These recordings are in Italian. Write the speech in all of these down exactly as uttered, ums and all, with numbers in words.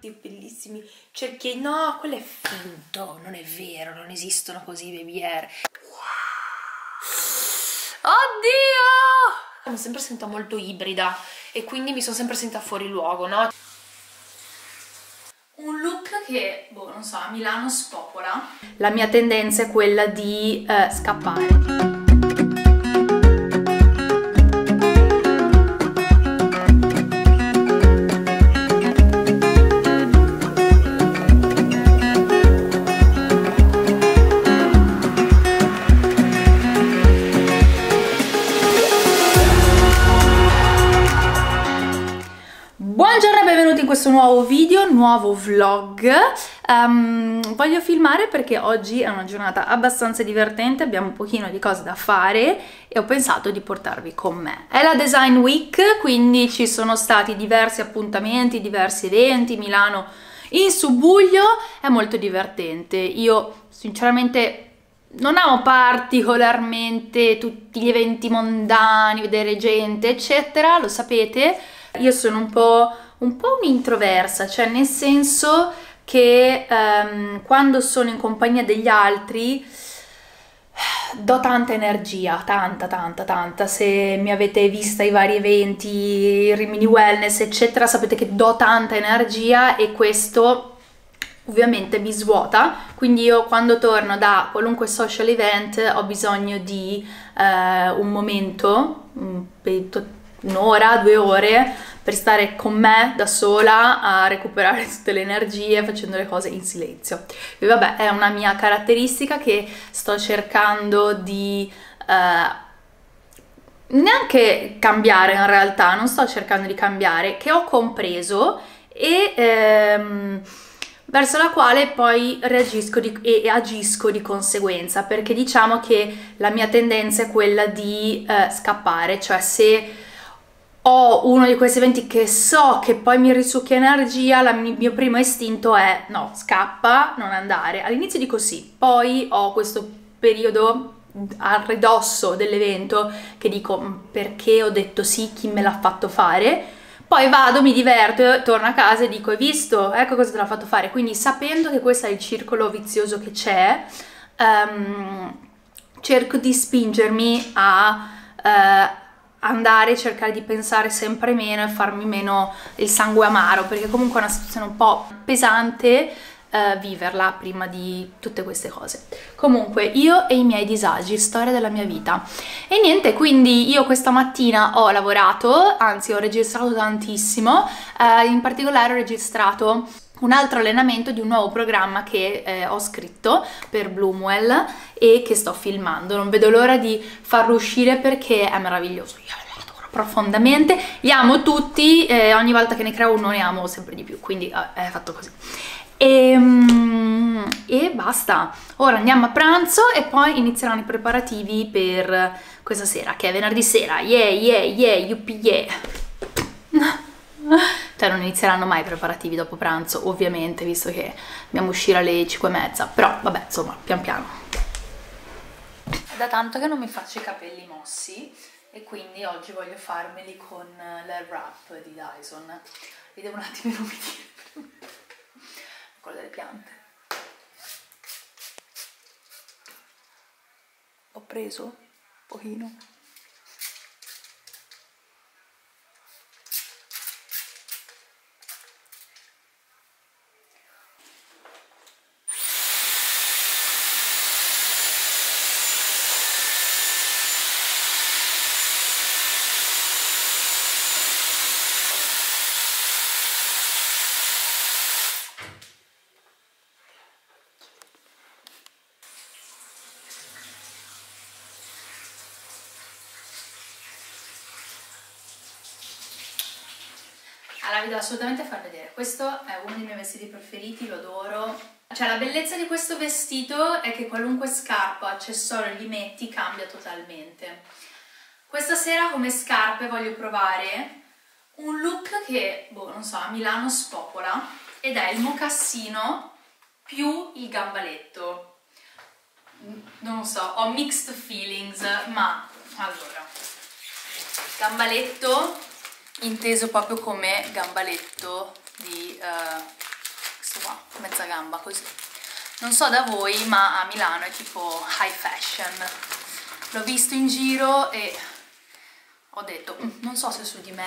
dei bellissimi cerchi. No, quello è finto, non è vero, non esistono così baby hair. Wow. Oddio! Mi sono sempre sentita molto ibrida e quindi mi sono sempre sentita fuori luogo, no? Un look che, boh, non so, a Milano spopola. La mia tendenza è quella di eh, scappare. Questo nuovo video, nuovo vlog. Um, voglio filmare perché oggi è una giornata abbastanza divertente, abbiamo un pochino di cose da fare e ho pensato di portarvi con me. È la Design Week, quindi ci sono stati diversi appuntamenti, diversi eventi, Milano in subbuglio, è molto divertente. Io sinceramente non amo particolarmente tutti gli eventi mondani, vedere gente eccetera, lo sapete, io sono un po' un po' un'introversa, cioè nel senso che um, quando sono in compagnia degli altri do tanta energia, tanta tanta tanta. Se mi avete vista i vari eventi, Rimini wellness eccetera, sapete che do tanta energia e questo ovviamente mi svuota, quindi io quando torno da qualunque social event ho bisogno di uh, un momento, un'ora, due ore per stare con me da sola a recuperare tutte le energie facendo le cose in silenzio. E vabbè, è una mia caratteristica che sto cercando di eh, neanche cambiare in realtà, non sto cercando di cambiare, che ho compreso e ehm, verso la quale poi reagisco di, e agisco di conseguenza, perché diciamo che la mia tendenza è quella di eh, scappare, cioè se ho uno di questi eventi che so che poi mi risucchia energia, la, il mio primo istinto è no, scappa, non andare. All'inizio dico sì, poi ho questo periodo al ridosso dell'evento che dico perché ho detto sì, chi me l'ha fatto fare, poi vado, mi diverto, torno a casa e dico hai visto, ecco cosa te l'ha fatto fare. Quindi sapendo che questo è il circolo vizioso che c'è, um, cerco di spingermi a... Uh, andare, cercare di pensare sempre meno e farmi meno il sangue amaro, perché comunque è una situazione un po' pesante eh, viverla prima di tutte queste cose. Comunque, io e i miei disagi, storia della mia vita. E niente, quindi io questa mattina ho lavorato, anzi ho registrato tantissimo, eh, in particolare ho registrato un altro allenamento di un nuovo programma che eh, ho scritto per Bloomwell e che sto filmando. Non vedo l'ora di farlo uscire perché è meraviglioso, io lo adoro profondamente, li amo tutti, eh, ogni volta che ne creo uno ne amo sempre di più, quindi eh, è fatto così. E, mm, e basta, ora andiamo a pranzo e poi inizieranno i preparativi per questa sera, che è venerdì sera, yeah yeah yeah, yuppie yeah. Cioè non inizieranno mai i preparativi dopo pranzo ovviamente, visto che dobbiamo uscire alle cinque e mezza, però vabbè, insomma, pian piano. È da tanto che non mi faccio i capelli mossi e quindi oggi voglio farmeli con la wrap di Dyson. Vi devo un attimo illuminare quello delle piante. Ho preso un pochino. Vi devo assolutamente far vedere, questo è uno dei miei vestiti preferiti, lo adoro. Cioè la bellezza di questo vestito è che qualunque scarpa o accessorio gli metti cambia totalmente. Questa sera come scarpe voglio provare un look che, boh, non so, a Milano spopola, ed è il mocassino più il gambaletto. Non lo so, ho mixed feelings, ma allora, gambaletto inteso proprio come gambaletto di uh, questo qua, mezza gamba così. Non so da voi, ma a Milano è tipo high fashion. L'ho visto in giro e ho detto, non so se su di me,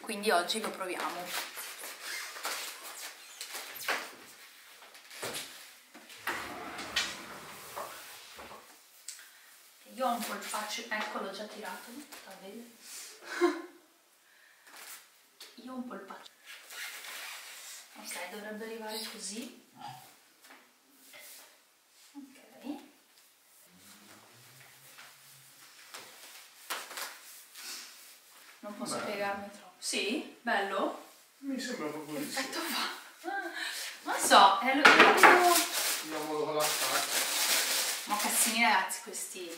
quindi oggi lo proviamo. Io ho un polpaccio, ecco l'ho già tirato, la vede? Io ho un polpaccio. Ok, dovrebbe arrivare così. Ok. Non posso bello. Piegarmi troppo. Sì? Bello? Mi sembra proprio così. Perfetto fa. Non so, è lo andiamo con la stacca. Mocassini ragazzi, questi.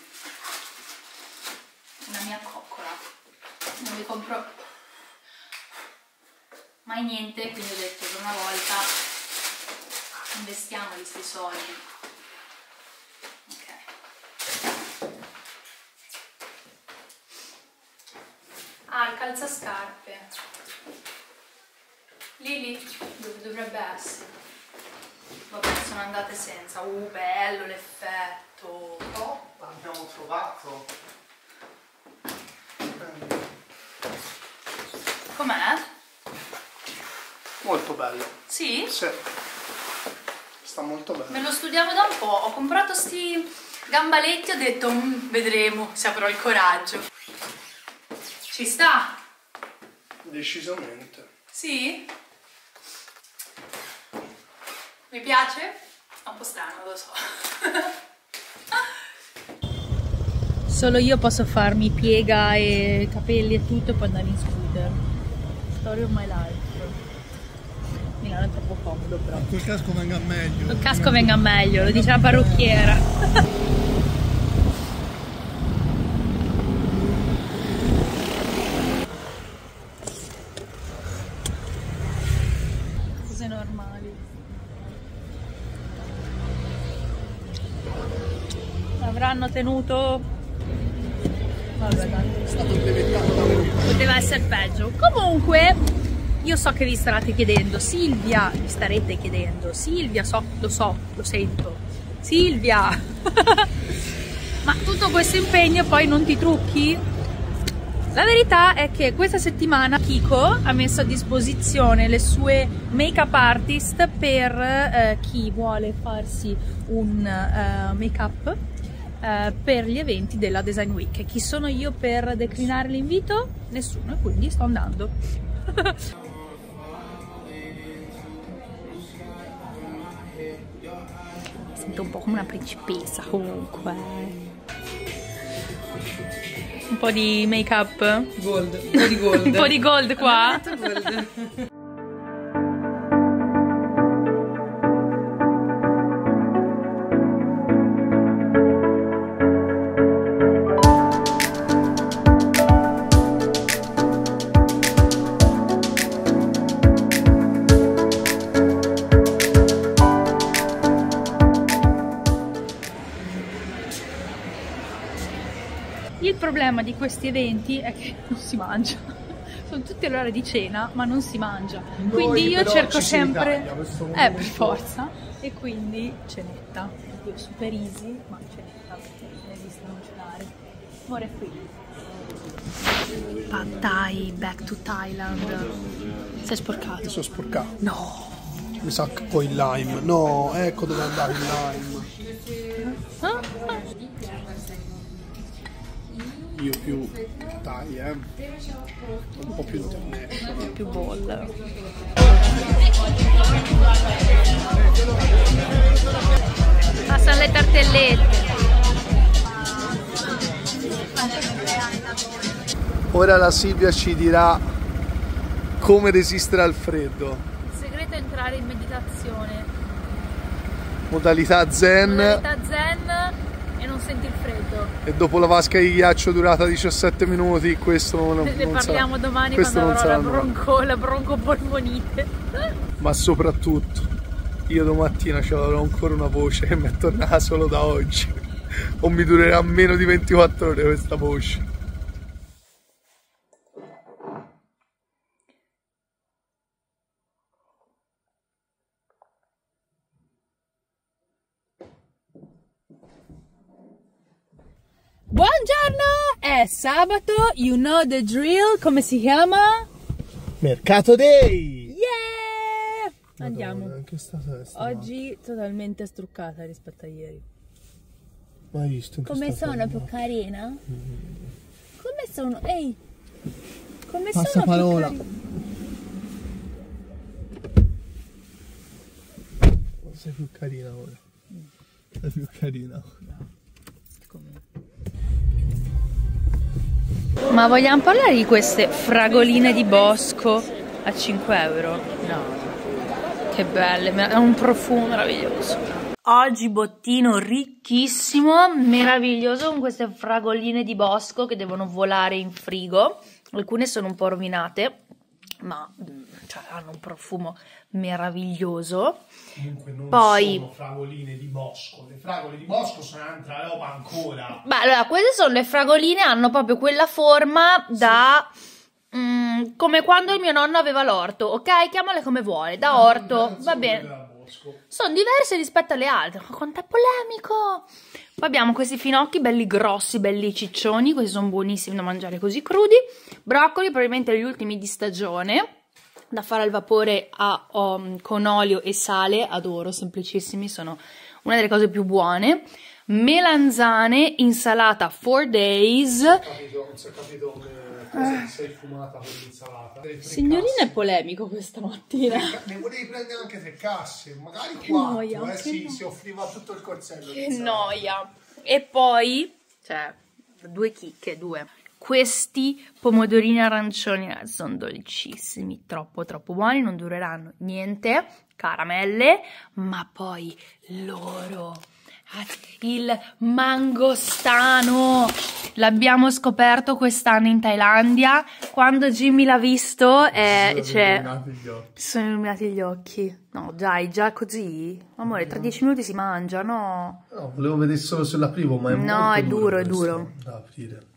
Una mia coccola. Non vi compro mai niente, quindi ho detto per una volta investiamo questi soldi. Ok. Ah, il calzascarpe. Lì lì dove dovrebbe essere. Vabbè, sono andate senza. Uh, bello l'effetto. Oh, l'abbiamo trovato. Com'è? Molto bello. Sì? Sì. Sta molto bello. Me lo studiavo da un po', ho comprato sti gambaletti, ho detto vedremo se avrò il coraggio. Ci sta? Decisamente. Sì? Mi piace? È un po' strano, lo so. Solo io posso farmi piega e capelli e tutto e poi andare in scooter. Story of my life. Milano è troppo comodo però. Col casco venga meglio. Col casco venga meglio, lo dice la parrucchiera. Cose normali. L'avranno tenuto? Vabbè, tanto. È stato brevettato da voi. Poteva essere peggio. Comunque. Io so che vi starete chiedendo, Silvia, vi starete chiedendo, Silvia, so, lo so, lo sento, Silvia, ma tutto questo impegno poi non ti trucchi? La verità è che questa settimana Kiko ha messo a disposizione le sue make-up artist per eh, chi vuole farsi un eh, make-up eh, per gli eventi della Design Week. Chi sono io per declinare l'invito? Nessuno, e quindi sto andando. Mi sento un po' come una principessa comunque. Un po' di make up gold, un po' di gold. Un po' di gold qua. Il problema di questi eventi è che non si mangia, sono tutte le ore di cena ma non si mangia, noi quindi io cerco sempre, Italia, eh per forza, e quindi cenetta, io super easy ma cenetta perché non esistono cenari, ora è qui. Pad Thai, back to Thailand, sei sporcato? Io sono sporcato. No! Mi sa che poi il lime, no, ecco dove andare il lime. Ah, ah. Io più Thai, eh. Un po' più international. Più ball. Passano le tartellette. Ora la Silvia ci dirà come resistere al freddo. Il segreto è entrare in meditazione. Modalità zen. Modalità zen. E non senti il freddo. E dopo la vasca di ghiaccio durata diciassette minuti, questo non ne non parliamo sarà, domani quando avrò la bronco, la broncopolmonite. Ma soprattutto, io domattina ce l'avrò ancora una voce che mi è tornata solo da oggi. O mi durerà meno di ventiquattro ore questa voce. Buongiorno, è sabato, you know the drill, come si chiama? Mercato Day! Yeah! Andiamo. Madonna, anche stasera, stasera. Oggi totalmente struccata rispetto a ieri. Ma hai visto? Come sono più carina? Mm-hmm. Come sono? Ehi! Come Passa sono parola. più carina? Sei più carina ora. Mm. Sei più carina ora. No. Ma vogliamo parlare di queste fragoline di bosco a cinque euro? No. Che belle, ha un profumo meraviglioso. Oggi bottino ricchissimo, meraviglioso, con queste fragoline di bosco che devono volare in frigo. Alcune sono un po' rovinate, ma cioè, hanno un profumo meraviglioso. Comunque non Poi, sono fragoline di bosco, le fragole di bosco sono un'altra roba ancora. Beh, allora, queste sono le fragoline, hanno proprio quella forma da... Sì. Mh, come quando il mio nonno aveva l'orto, ok? Chiamale come vuole, da ah, orto, va bene. Sono diverse rispetto alle altre, ma quanto è polemico! Poi abbiamo questi finocchi belli grossi, belli ciccioni, questi sono buonissimi da mangiare così crudi. Broccoli, probabilmente gli ultimi di stagione, da fare al vapore a, um, con olio e sale, adoro, semplicissimi, sono una delle cose più buone. Melanzane, insalata four days. Non ho capito, non ho capito che cosa ti sei fumata con l'insalata. Signorina, è polemico questa mattina. Ne volevi prendere anche tre casse, magari quattro, noia, eh, sì, no. Si offriva tutto il corsello. Che noia. E poi, cioè, due chicche, due. Questi pomodorini arancioni sono dolcissimi, troppo troppo buoni, non dureranno niente, caramelle, ma poi loro, il mangostano, l'abbiamo scoperto quest'anno in Thailandia, quando Jimmy l'ha visto, eh, cioè, sono illuminati gli occhi. No dai, già così? Amore, tra dieci minuti si mangia, no? No, volevo vedere solo sull'aprivo, ma è molto duro. No, è duro, è duro. Da aprire.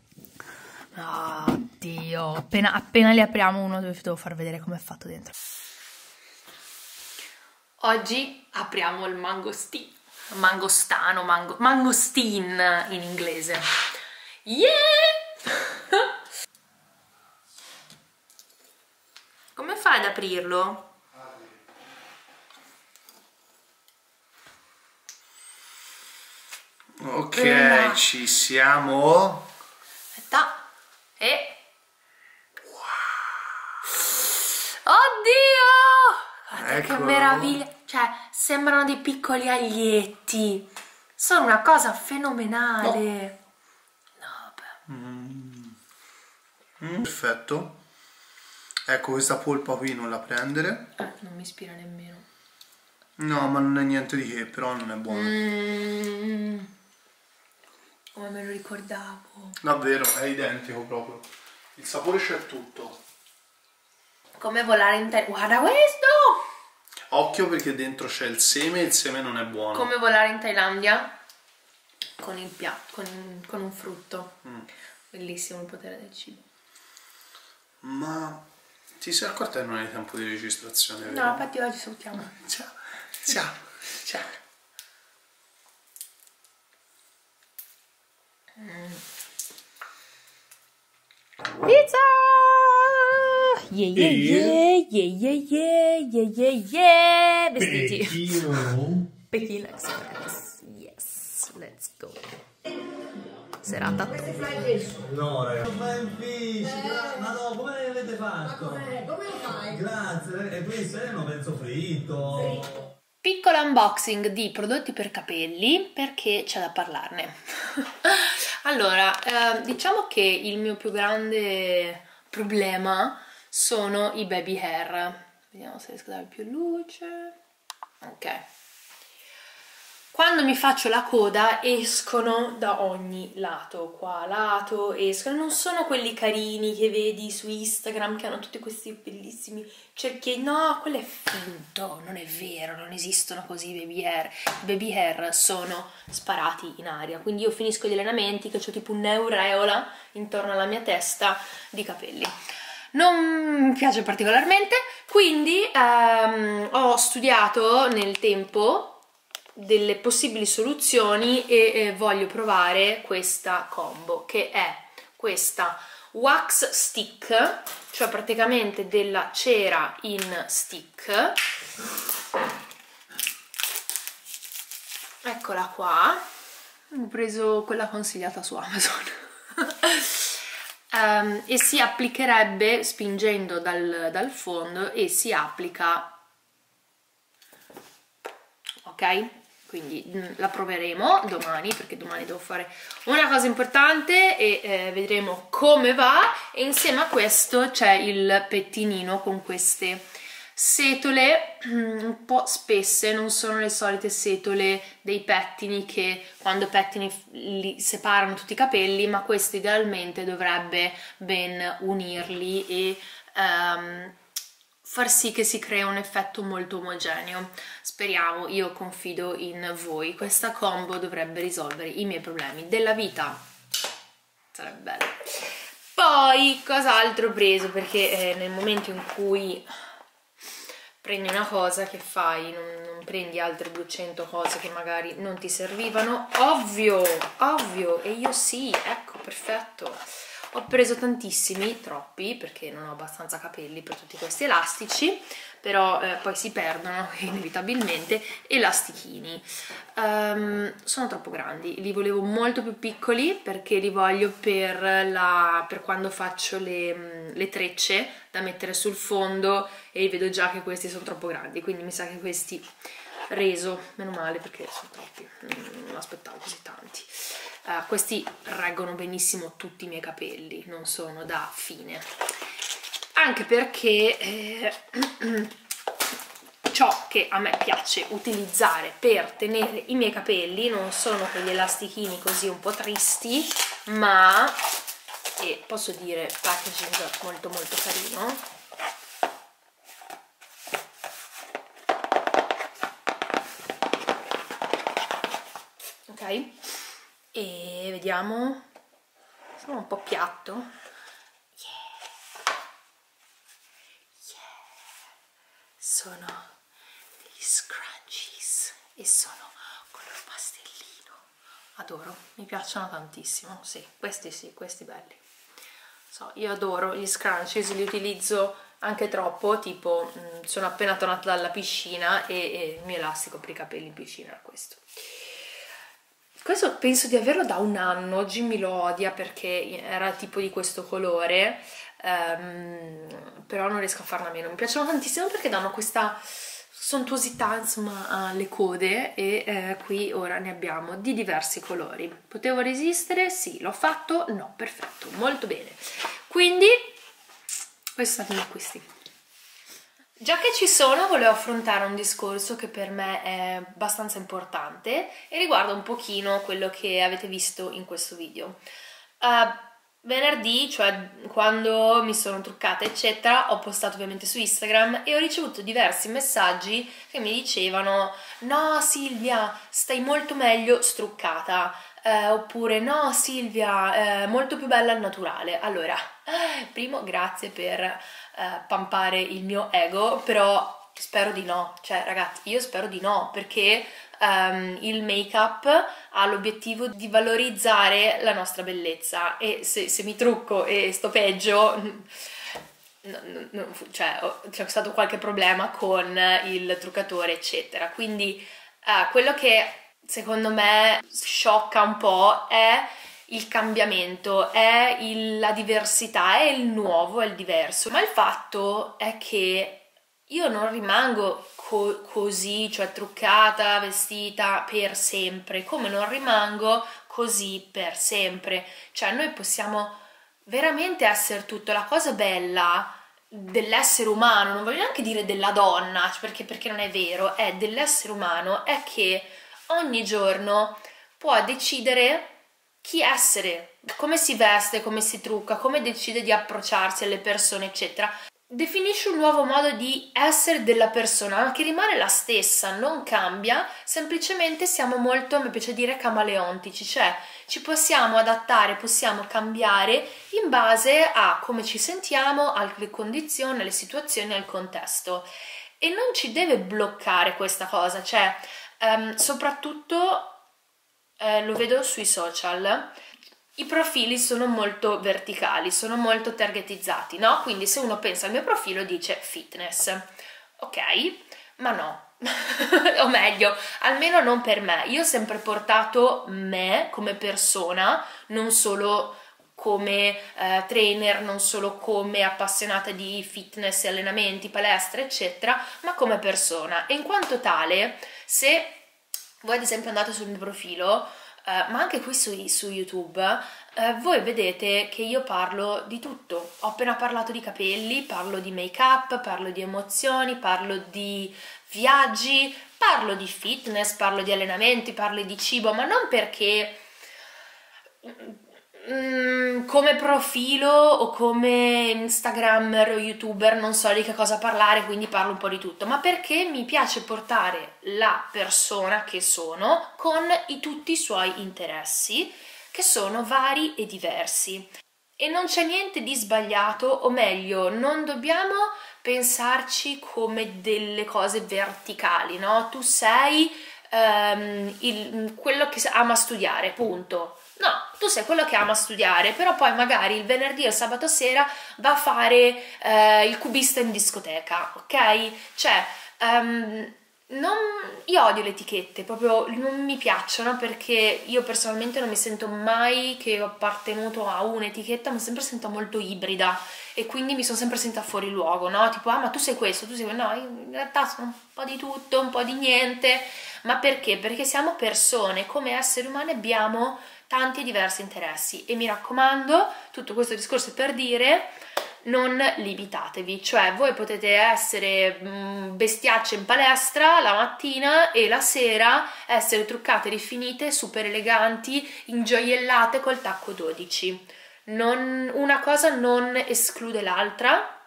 Oddio, oh, appena, appena li apriamo uno devo far vedere com'è fatto dentro. Oggi apriamo il mangostin, mangostano, mango, mangostin in inglese. Yeah! Come fai ad aprirlo? Ok, eh, ci siamo. Aspetta. E... Wow. Oddio! Guarda, eccolo. Che meraviglia! Cioè, sembrano dei piccoli aglietti. Sono una cosa fenomenale. No, no mm. Mm. Perfetto. Ecco, questa polpa qui non la prendere. Eh, non mi ispira nemmeno. No, ma non è niente di che, però non è buono. Mm. Come me lo ricordavo. Davvero, è identico proprio. Il sapore c'è tutto. Come volare in Thailandia. Guarda questo! Occhio perché dentro c'è il seme e il seme non è buono. Come volare in Thailandia con il piatto, con, con un frutto. Mm. Bellissimo il potere del cibo. Ma ti sei accorta che non hai tempo di registrazione? Vero? No, infatti oggi salutiamo. Ciao, ciao, ciao. Pizza! Yeah, yeah, yeah, yeah, yeah, yeah, yeah, yeah, yeah. Vestiti. Pechino. Pechino Express. Yes, let's go. Serata. No, ragazzi. Ma no, come l'avete fatto? Come lo fai? Grazie, e poi se no penso fritto. Piccolo unboxing di prodotti per capelli, perché c'è da parlarne. Allora, eh, diciamo che il mio più grande problema sono i baby hair. Vediamo se riesco a dare più luce. Ok. Quando mi faccio la coda escono da ogni lato, qua lato, escono. Non sono quelli carini che vedi su Instagram che hanno tutti questi bellissimi cerchi. No, quello è finto, non è vero, non esistono così i baby hair. I baby hair sono sparati in aria, quindi io finisco gli allenamenti che ho tipo un'aureola intorno alla mia testa di capelli. Non mi piace particolarmente, quindi ehm, ho studiato nel tempo delle possibili soluzioni e eh, voglio provare questa combo, che è questa wax stick, cioè praticamente della cera in stick. Eccola qua, ho preso quella consigliata su Amazon. um, e si applicherebbe spingendo dal, dal fondo, e si applica, ok? Quindi la proveremo domani, perché domani devo fare una cosa importante e eh, vedremo come va. E insieme a questo c'è il pettinino con queste setole un po' spesse, non sono le solite setole dei pettini che quando pettini li separano tutti i capelli, ma questo idealmente dovrebbe ben unirli e um, far sì che si crea un effetto molto omogeneo. Speriamo, io confido in voi. Questa combo dovrebbe risolvere i miei problemi della vita. Sarebbe bello. Poi, cos'altro ho preso? Perché eh, nel momento in cui prendi una cosa, che fai? Non, non prendi altre duecento cose che magari non ti servivano. Ovvio, ovvio, e io sì, ecco, perfetto. Ho preso tantissimi, troppi, perché non ho abbastanza capelli per tutti questi elastici, però eh, poi si perdono inevitabilmente. Elastichini, um, sono troppo grandi, li volevo molto più piccoli perché li voglio per, la, per quando faccio le, le trecce da mettere sul fondo, e vedo già che questi sono troppo grandi, quindi mi sa che questi reso, meno male perché sono troppi, non mi aspettavo così tanti. Uh, questi reggono benissimo tutti i miei capelli, non sono da fine, anche perché eh, ciò che a me piace utilizzare per tenere i miei capelli non sono quegli elastichini così un po' tristi, ma e posso dire packaging molto molto carino, ok? E vediamo, sono un po' piatto, yeah. Yeah. Sono degli scrunchies e sono color pastellino, adoro, mi piacciono tantissimo, sì, questi sì, questi belli. So, io adoro gli scrunchies, li utilizzo anche troppo, tipo mh, sono appena tornata dalla piscina e, e il mio elastico per i capelli in piscina era questo. Questo penso di averlo da un anno, Jimmy lo odia perché era tipo di questo colore, um, però non riesco a farne a meno. Mi piacciono tantissimo perché danno questa sontuosità, insomma, alle code, e eh, qui ora ne abbiamo di diversi colori. Potevo resistere? Sì. L'ho fatto? No, perfetto, molto bene. Quindi, questi sono i miei acquisti. Già che ci sono, volevo affrontare un discorso che per me è abbastanza importante e riguarda un pochino quello che avete visto in questo video. Uh, venerdì, cioè quando mi sono truccata eccetera, ho postato ovviamente su Instagram e ho ricevuto diversi messaggi che mi dicevano «No Silvia, stai molto meglio struccata», Eh, oppure no Silvia, eh, molto più bella al naturale. Allora, primo grazie per eh, pampare il mio ego, però spero di no, cioè ragazzi io spero di no, perché ehm, il make up ha l'obiettivo di valorizzare la nostra bellezza, e se, se mi trucco e sto peggio... No, no, no, cioè c'è stato qualche problema con il truccatore eccetera, quindi eh, quello che secondo me sciocca un po' è il cambiamento, è il, la diversità, è il nuovo, è il diverso, ma il fatto è che io non rimango co così, cioè truccata, vestita per sempre, come non rimango così per sempre, cioè noi possiamo veramente essere tutto. La cosa bella dell'essere umano, non voglio neanche dire della donna, perché, perché non è vero, è dell'essere umano, è che ogni giorno può decidere chi essere, come si veste, come si trucca, come decide di approcciarsi alle persone, eccetera. Definisce un nuovo modo di essere della persona, che rimane la stessa, non cambia, semplicemente siamo molto, mi piace dire, camaleontici, cioè ci possiamo adattare, possiamo cambiare in base a come ci sentiamo, alle condizioni, alle situazioni, al contesto. E non ci deve bloccare questa cosa, cioè... um, soprattutto eh, lo vedo sui social. I profili sono molto verticali, sono molto targetizzati, no? Quindi se uno pensa al mio profilo dice fitness, ok, ma no, o meglio, almeno non per me. Io ho sempre portato me come persona, non solo come eh, trainer, non solo come appassionata di fitness, allenamenti, palestra, eccetera, ma come persona. E in quanto tale, se voi ad esempio andate sul mio profilo, Uh, ma anche qui su, su YouTube, uh, voi vedete che io parlo di tutto. Ho appena parlato di capelli, parlo di make up, parlo di emozioni, parlo di viaggi, parlo di fitness, parlo di allenamenti, parlo di cibo, ma non perché mm, come profilo o come instagrammer o youtuber non so di che cosa parlare, quindi parlo un po' di tutto, ma perché mi piace portare la persona che sono con i, tutti i suoi interessi, che sono vari e diversi, e non c'è niente di sbagliato, o meglio, non dobbiamo pensarci come delle cose verticali, no? Tu sei ehm, il, quello che ama studiare, punto. No, tu sei quello che ama studiare, però poi magari il venerdì o il sabato sera va a fare eh, il cubista in discoteca, ok? Cioè, um, non, io odio le etichette, proprio non mi piacciono, perché io personalmente non mi sento mai che ho appartenuto a un'etichetta, mi sempre sento molto ibrida e quindi mi sono sempre sentita fuori luogo, no? Tipo, ah, ma tu sei questo, tu sei quello. No, in realtà sono un po' di tutto, un po' di niente. Ma perché? Perché siamo persone, come esseri umani abbiamo tanti e diversi interessi, e mi raccomando, tutto questo discorso è per dire, non limitatevi, cioè voi potete essere bestiacce in palestra la mattina e la sera essere truccate, rifinite, super eleganti, ingioiellate col tacco dodici, non, una cosa non esclude l'altra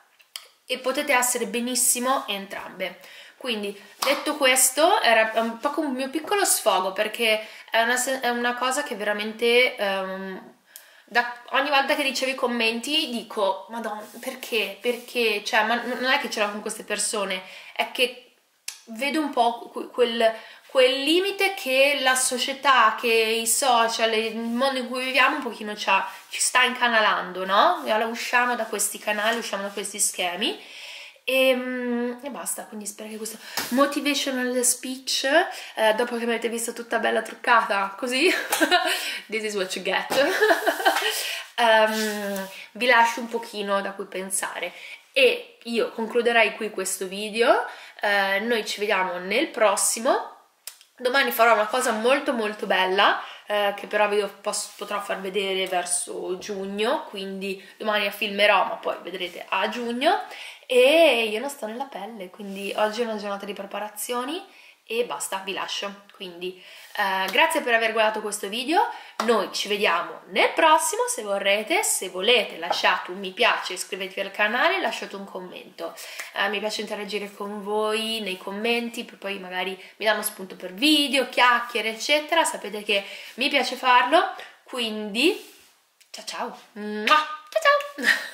e potete essere benissimo entrambe. Quindi, detto questo, era un po' un mio piccolo sfogo, perché è una, è una cosa che veramente um, da, ogni volta che ricevo i commenti dico, madonna, perché? Perché? Cioè, ma non è che ce l'ho con queste persone, è che vedo un po' quel, quel limite che la società, che i social, il mondo in cui viviamo un pochino c'ha, ci sta incanalando, no? Usciamo da questi canali, usciamo da questi schemi. E, e basta, quindi spero che questo motivational speech, eh, dopo che mi avete visto tutta bella truccata così, this is what you get, um, vi lascio un pochino da cui pensare, e io concluderei qui questo video. Eh, noi ci vediamo nel prossimo. Domani farò una cosa molto molto bella, eh, che però vi posso, potrò far vedere verso giugno, quindi domani la filmerò, ma poi vedrete a giugno. E io non sto nella pelle, quindi oggi è una giornata di preparazioni e basta, vi lascio. Quindi eh, grazie per aver guardato questo video, noi ci vediamo nel prossimo. Se vorrete, se volete, lasciate un mi piace, iscrivetevi al canale, lasciate un commento, eh, mi piace interagire con voi nei commenti, poi magari mi danno spunto per video, chiacchiere, eccetera, sapete che mi piace farlo, quindi ciao ciao, ciao ciao.